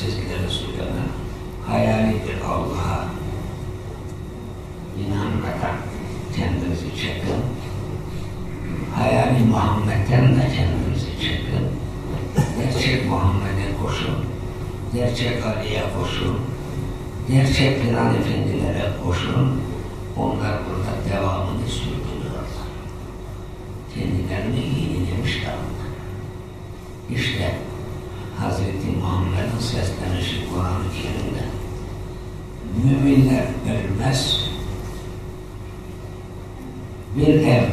sezgilere suyanı hayalidir Allah'a. İnan kadar kendinizi çekin. Hayali Muhammed'den de kendinizi çekin. Gerçek Muhammed'e koşun. Gerçek Ali'ye koşun. Gerçek Peygamber efendilere koşun. Onlar burada devamını sürdürüyorlar. Kendilerini yenilemiş kaldı. İşte Hz. Muhammed'in seslenişi Kur'an-ı Kerim'de. Müminler ölmez. Bir evde,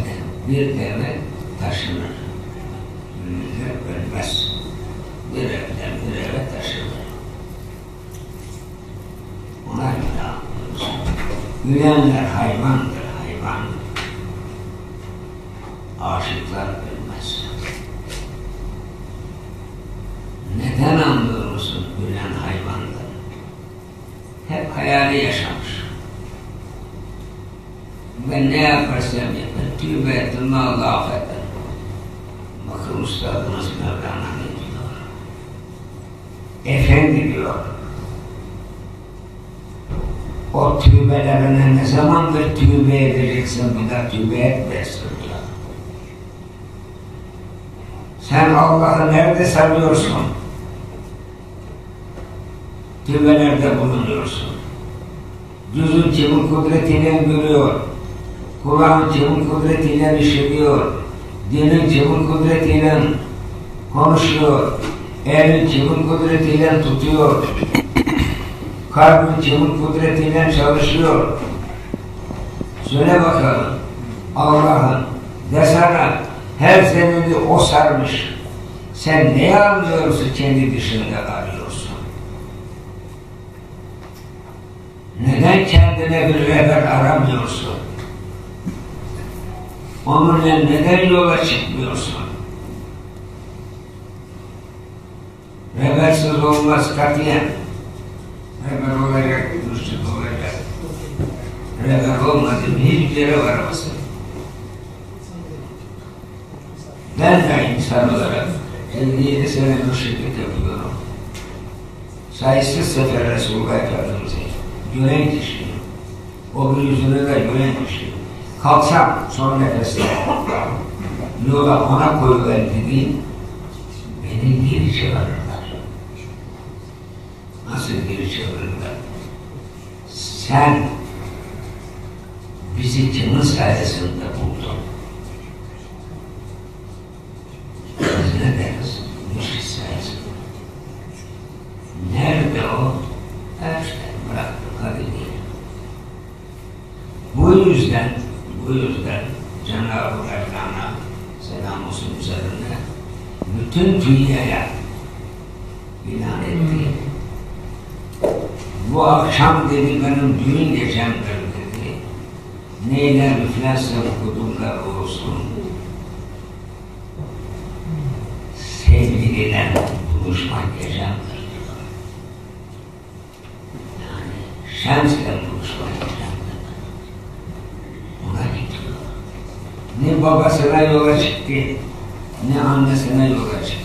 bir eve taşınır. Müminler ölmez. Bir evden bir eve taşınır. Ona göre aklımız. Gülenler hayvandır, hayvan. Aşıklar ölmez. Neden anlıyor musun gülen hayvandır? Hep hayali yaşamış. Ben ne yaparsam yapar, tübe ettim, Allah affeder. Bakın Üstadımız Mevlana ne diyor? Efendi diyor, o tübelerine ne zamandır tübe edeceksin, bir daha tübe etmezsin diyor. Sen Allah'ı nerede sanıyorsun? Tübelerde bulunuyorsun. Cüzün cebun kudretiyle görüyor. Kulağın cebun kudretiyle işitiyor. Dilin cebun kudretiyle konuşuyor. Elin cebun kudretiyle tutuyor. Kalbin cebun kudretiyle çalışıyor. Söyle bakalım Allah'ın desana her zemini o sarmış. Sen neyi anlıyorsun kendi dışında arıyorsun? Neden kendine bir rehber aramıyorsun? Onunla neden yola çıkmıyorsun? Rehbersiz olmaz katiyen. Rehber olacak, mürşid olacak. Rehber olmadığın hiçbir yere varamazsın. Ben de insan olarak 57 sene mürşidlik yapıyorum. Sayısız sefer Resulullah Efendimiz'i gören kişiyim. O bir yüzünü de gören kişiyim. Kalksam son nefeste yola ona koyuver dediğim beni geri çevirirler. Nasıl geri çevirirler? Sen bizi kimin sayesinde buldun? Biz ne deriz? Müşrik sayesinde. Nerede o? Her şey bıraktık hadi diyelim. Bu yüzden Cenab-ı Mevlana selam olsun üzerinde bütün dünyaya ilan etti. Bu akşam dedi benim düğün gecemdir dedi. Neyler üflerse okudumlar olsun. Sevgiliyle buluşmak gecemdir. Yani Şems'le buluşmak gecemdir. Ona gidiyor. Ne babasına yola çıktı, ne annesine yola çıktı.